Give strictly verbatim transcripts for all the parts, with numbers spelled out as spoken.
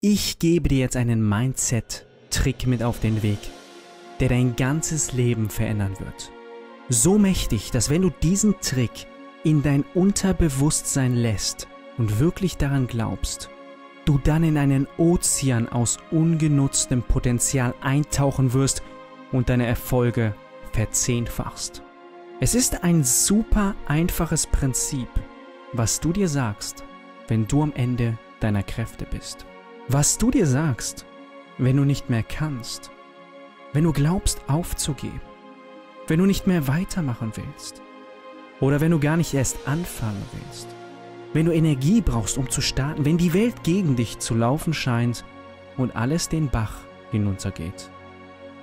Ich gebe dir jetzt einen Mindset-Trick mit auf den Weg, der dein ganzes Leben verändern wird. So mächtig, dass wenn du diesen Trick in dein Unterbewusstsein lässt und wirklich daran glaubst, du dann in einen Ozean aus ungenutztem Potenzial eintauchen wirst und deine Erfolge verzehnfachst. Es ist ein super einfaches Prinzip, was du dir sagst, wenn du am Ende deiner Kräfte bist. Was du dir sagst, wenn du nicht mehr kannst, wenn du glaubst aufzugeben, wenn du nicht mehr weitermachen willst oder wenn du gar nicht erst anfangen willst, wenn du Energie brauchst, um zu starten, wenn die Welt gegen dich zu laufen scheint und alles den Bach hinuntergeht.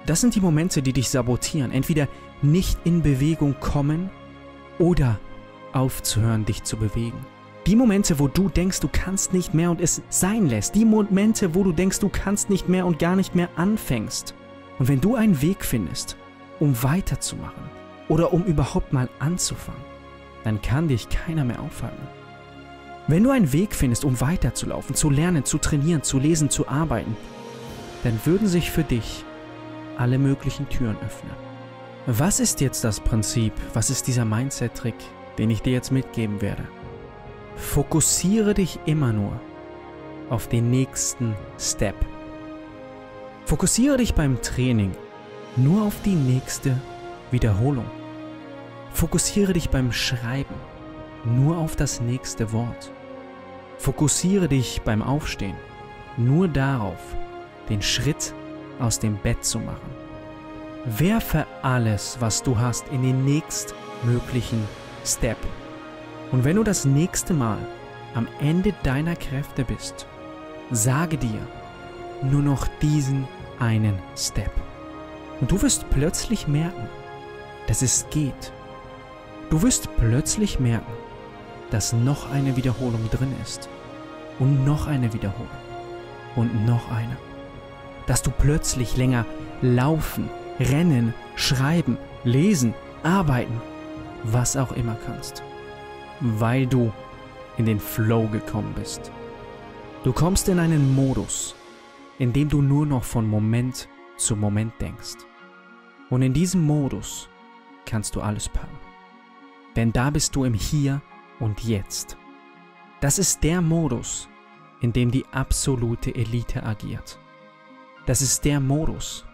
Das sind die Momente, die dich sabotieren, entweder nicht in Bewegung kommen oder aufzuhören, dich zu bewegen. Die Momente, wo du denkst, du kannst nicht mehr und es sein lässt. Die Momente, wo du denkst, du kannst nicht mehr und gar nicht mehr anfängst. Und wenn du einen Weg findest, um weiterzumachen oder um überhaupt mal anzufangen, dann kann dich keiner mehr aufhalten. Wenn du einen Weg findest, um weiterzulaufen, zu lernen, zu trainieren, zu lesen, zu arbeiten, dann würden sich für dich alle möglichen Türen öffnen. Was ist jetzt das Prinzip? Was ist dieser Mindset-Trick, den ich dir jetzt mitgeben werde? Fokussiere dich immer nur auf den nächsten Step. Fokussiere dich beim Training nur auf die nächste Wiederholung. Fokussiere dich beim Schreiben nur auf das nächste Wort. Fokussiere dich beim Aufstehen nur darauf, den Schritt aus dem Bett zu machen. Werfe alles, was du hast, in den nächstmöglichen Step. Und wenn du das nächste Mal am Ende deiner Kräfte bist, sage dir nur noch diesen einen Step. Und du wirst plötzlich merken, dass es geht. Du wirst plötzlich merken, dass noch eine Wiederholung drin ist. Und noch eine Wiederholung. Und noch eine. Dass du plötzlich länger laufen, rennen, schreiben, lesen, arbeiten, was auch immer kannst. Weil du in den Flow gekommen bist. Du kommst in einen Modus, in dem du nur noch von Moment zu Moment denkst. Und in diesem Modus kannst du alles packen. Denn da bist du im Hier und Jetzt. Das ist der Modus, in dem die absolute Elite agiert. Das ist der Modus,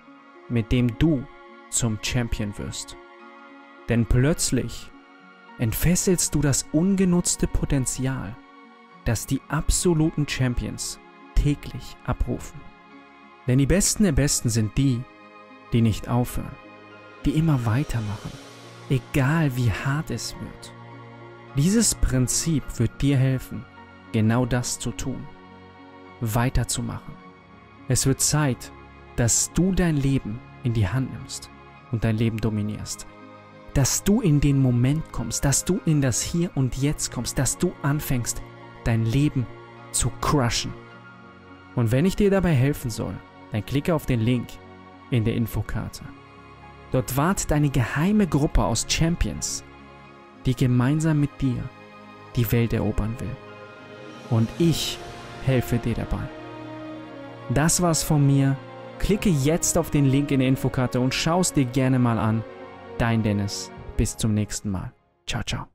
mit dem du zum Champion wirst. Denn plötzlich entfesselst du das ungenutzte Potenzial, das die absoluten Champions täglich abrufen. Denn die Besten der Besten sind die, die nicht aufhören, die immer weitermachen, egal wie hart es wird. Dieses Prinzip wird dir helfen, genau das zu tun, weiterzumachen. Es wird Zeit, dass du dein Leben in die Hand nimmst und dein Leben dominierst. Dass du in den Moment kommst, dass du in das Hier und Jetzt kommst, dass du anfängst, dein Leben zu crushen. Und wenn ich dir dabei helfen soll, dann klicke auf den Link in der Infokarte. Dort wartet eine geheime Gruppe aus Champions, die gemeinsam mit dir die Welt erobern will. Und ich helfe dir dabei. Das war's von mir. Klicke jetzt auf den Link in der Infokarte und schau es dir gerne mal an. Dein Dennis. Bis zum nächsten Mal. Ciao, ciao.